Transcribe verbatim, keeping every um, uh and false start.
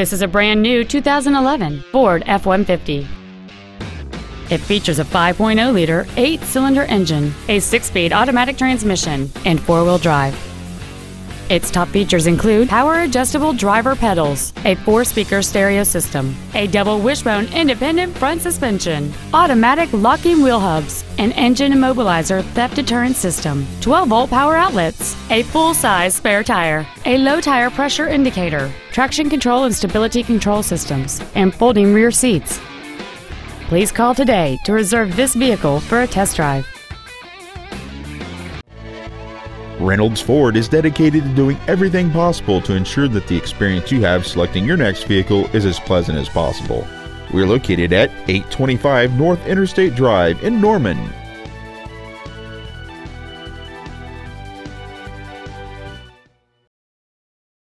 This is a brand new two thousand eleven Ford F one fifty. It features a five point oh liter eight-cylinder engine, a six-speed automatic transmission, and four-wheel drive. Its top features include power-adjustable driver pedals, a four-speaker stereo system, a double wishbone independent front suspension, automatic locking wheel hubs, an engine immobilizer theft deterrent system, twelve volt power outlets, a full-size spare tire, a low tire pressure indicator, traction control and stability control systems, and folding rear seats. Please call today to reserve this vehicle for a test drive. Reynolds Ford is dedicated to doing everything possible to ensure that the experience you have selecting your next vehicle is as pleasant as possible. We're located at eight twenty-five North Interstate Drive in Norman.